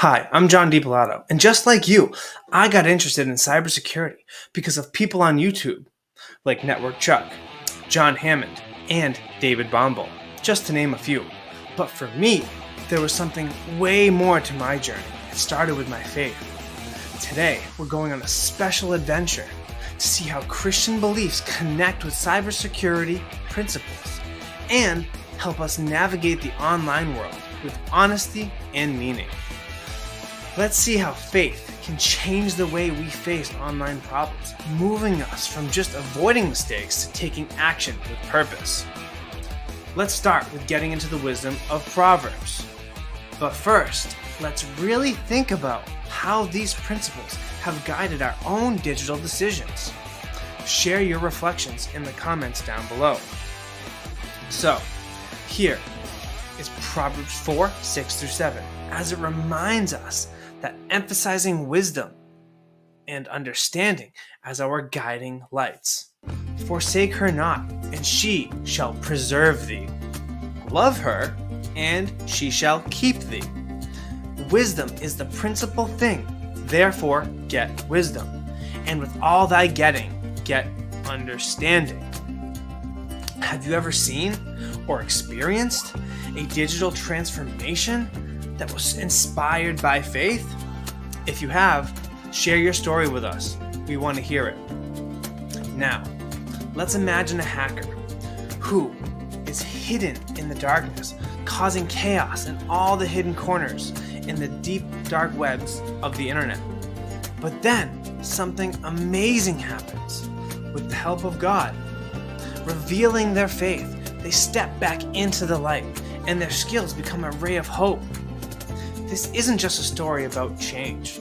Hi, I'm John DiPilato, and just like you, I got interested in cybersecurity because of people on YouTube like Network Chuck, John Hammond, and David Bombal, just to name a few. But for me, there was something way more to my journey. It started with my faith. Today, we're going on a special adventure to see how Christian beliefs connect with cybersecurity principles and help us navigate the online world with honesty and meaning. Let's see how faith can change the way we face online problems, moving us from just avoiding mistakes to taking action with purpose. Let's start with getting into the wisdom of Proverbs. But first, let's really think about how these principles have guided our own digital decisions. Share your reflections in the comments down below. So, here is Proverbs 4, 6 through 7, as it reminds us that emphasizing wisdom and understanding as our guiding lights. Forsake her not, and she shall preserve thee. Love her, and she shall keep thee. Wisdom is the principal thing, therefore get wisdom. And with all thy getting, get understanding. Have you ever seen or experienced a digital transformation that was inspired by faith? If you have, share your story with us. We want to hear it. Now, let's imagine a hacker who is hidden in the darkness, causing chaos in all the hidden corners in the deep dark webs of the internet. But then something amazing happens. With the help of God, revealing their faith, they step back into the light, and their skills become a ray of hope. This isn't just a story about change.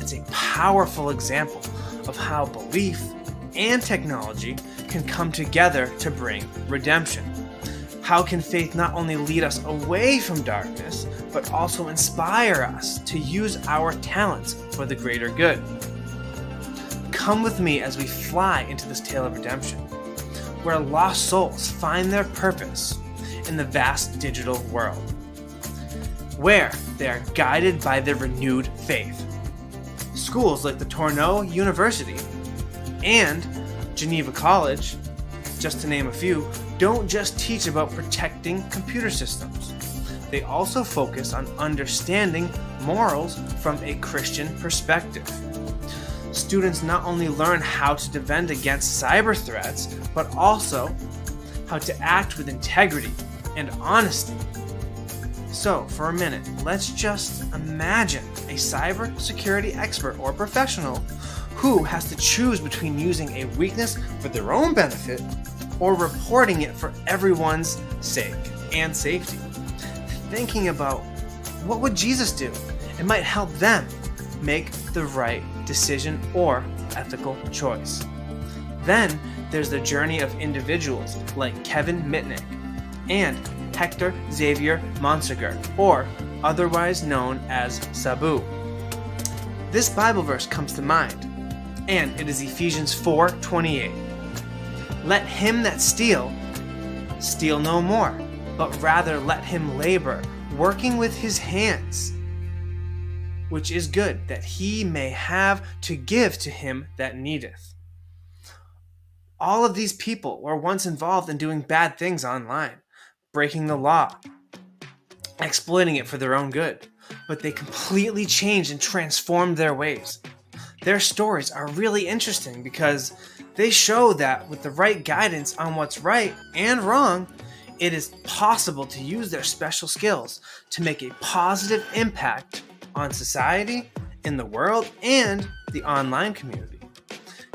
It's a powerful example of how belief and technology can come together to bring redemption. How can faith not only lead us away from darkness, but also inspire us to use our talents for the greater good? Come with me as we fly into this tale of redemption, where lost souls find their purpose in the vast digital world, where they are guided by their renewed faith. Schools like the Tourneau University and Geneva College, just to name a few, don't just teach about protecting computer systems. They also focus on understanding morals from a Christian perspective. Students not only learn how to defend against cyber threats, but also how to act with integrity and honesty. So, for a minute, let's just imagine a cybersecurity expert or professional who has to choose between using a weakness for their own benefit or reporting it for everyone's sake and safety. Thinking about what would Jesus do? It might help them make the right decision or ethical choice. Then there's the journey of individuals like Kevin Mitnick and Hector Xavier Monsegur, or otherwise known as Sabu. This Bible verse comes to mind, and it is Ephesians 4:28. Let him that steal no more, but rather let him labor, working with his hands, which is good, that he may have to give to him that needeth. All of these people were once involved in doing bad things online, breaking the law, exploiting it for their own good, but they completely changed and transformed their ways. Their stories are really interesting because they show that with the right guidance on what's right and wrong, it is possible to use their special skills to make a positive impact on society, in the world, and the online community.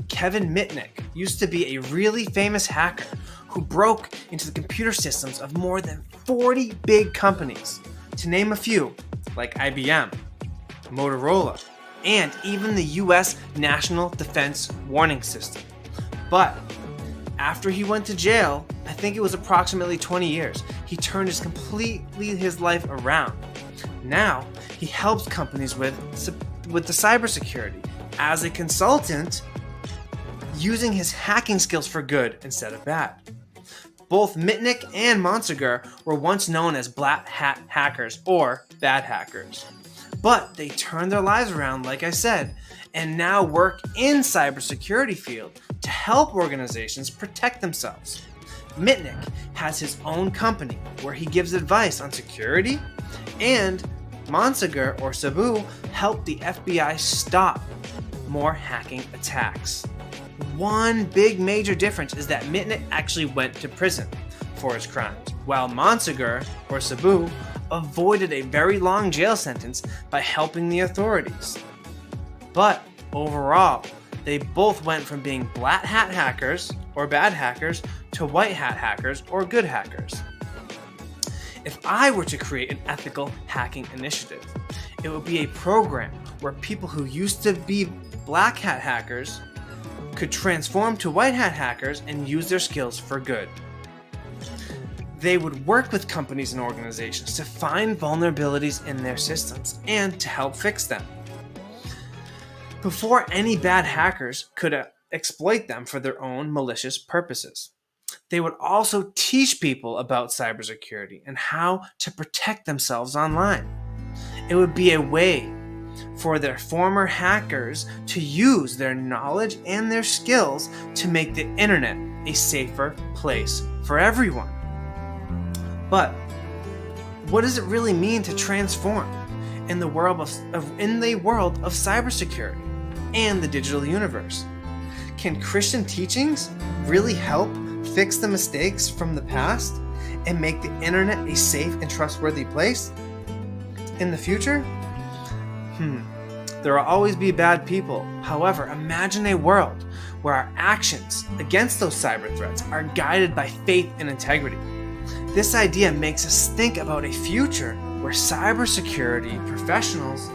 Kevin Mitnick used to be a really famous hacker who broke into the computer systems of more than 40 big companies, to name a few like IBM, Motorola, and even the US National Defense Warning System. But after he went to jail, I think it was approximately 20 years, he turned completely his life around. Now, he helps companies with the cybersecurity as a consultant, using his hacking skills for good instead of bad. Both Mitnick and Monsegur were once known as black hat hackers or bad hackers. But they turned their lives around, like I said, and now work in cybersecurity field to help organizations protect themselves. Mitnick has his own company where he gives advice on security, and Monsegur, or Sabu, helped the FBI stop more hacking attacks. One big major difference is that Mitnick actually went to prison for his crimes, while Monsegur, or Sabu, avoided a very long jail sentence by helping the authorities. But overall, they both went from being black hat hackers, or bad hackers, to white hat hackers, or good hackers. If I were to create an ethical hacking initiative, it would be a program where people who used to be black hat hackers could transform to white hat hackers and use their skills for good. They would work with companies and organizations to find vulnerabilities in their systems and to help fix them before any bad hackers could exploit them for their own malicious purposes. They would also teach people about cybersecurity and how to protect themselves online. It would be a way for their former hackers to use their knowledge and their skills to make the internet a safer place for everyone. But what does it really mean to transform in the world of cybersecurity and the digital universe? Can Christian teachings really help fix the mistakes from the past and make the internet a safe and trustworthy place in the future? There will always be bad people. However, imagine a world where our actions against those cyber threats are guided by faith and integrity. This idea makes us think about a future where cybersecurity professionals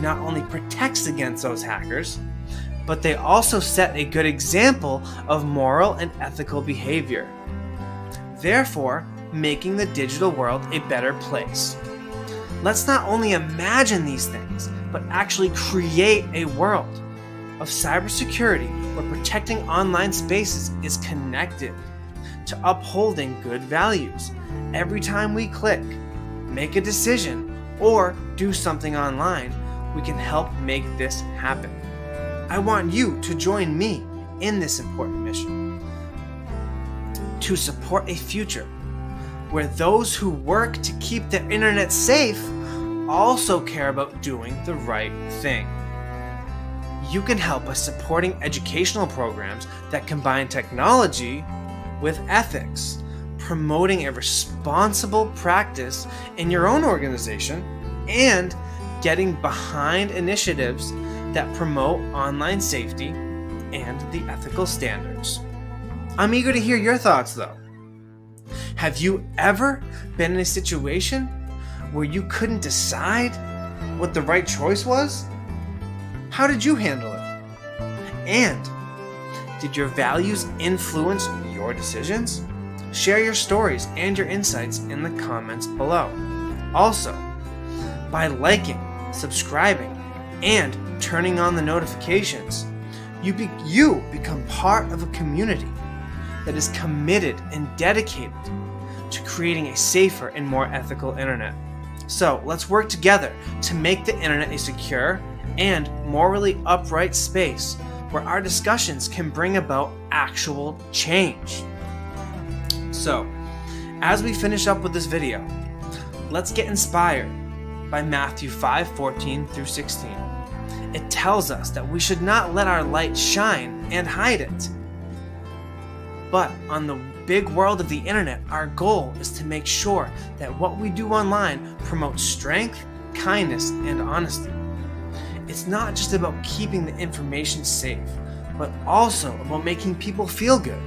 not only protects against those hackers, but they also set a good example of moral and ethical behavior, therefore making the digital world a better place. Let's not only imagine these things, but actually create a world of cybersecurity where protecting online spaces is connected to upholding good values. Every time we click, make a decision, or do something online, we can help make this happen. I want you to join me in this important mission to support a future where those who work to keep the internet safe also care about doing the right thing. You can help us supporting educational programs that combine technology with ethics, promoting a responsible practice in your own organization, and getting behind initiatives that promote online safety and the ethical standards. I'm eager to hear your thoughts though. Have you ever been in a situation where you couldn't decide what the right choice was? How did you handle it? And did your values influence your decisions? Share your stories and your insights in the comments below. Also, by liking, subscribing, and turning on the notifications, you become part of a community that is committed and dedicated to creating a safer and more ethical internet. So let's work together to make the internet a secure and morally upright space where our discussions can bring about actual change. So, as we finish up with this video, let's get inspired by Matthew 5:14 through 16. It tells us that we should not let our light shine and hide it. But on the big world of the internet, our goal is to make sure that what we do online promotes strength, kindness, and honesty. It's not just about keeping the information safe, but also about making people feel good.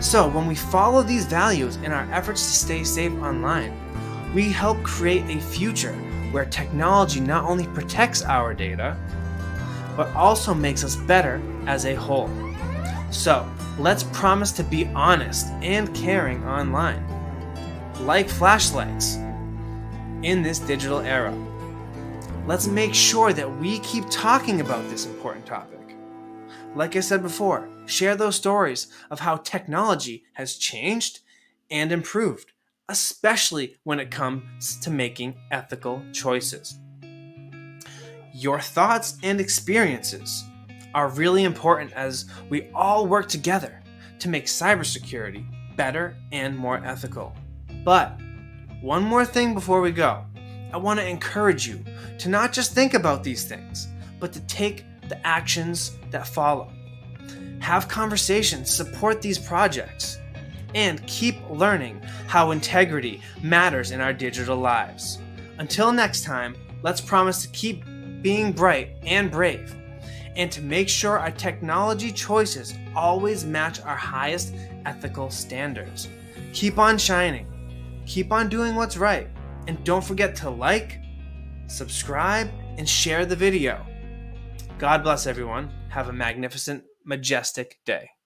So when we follow these values in our efforts to stay safe online, we help create a future where technology not only protects our data, but also makes us better as a whole. So let's promise to be honest and caring online, like flashlights in this digital era. Let's make sure that we keep talking about this important topic. Like I said before, share those stories of how technology has changed and improved, especially when it comes to making ethical choices. your thoughts and experiences are really important as we all work together to make cybersecurity better and more ethical. But one more thing before we go, I want to encourage you to not just think about these things, but to take the actions that follow. Have conversations, support these projects, and keep learning how integrity matters in our digital lives. Until next time, let's promise to keep being bright and brave, and to make sure our technology choices always match our highest ethical standards. Keep on shining, keep on doing what's right, and don't forget to like, subscribe, and share the video. God bless everyone. Have a magnificent, majestic day.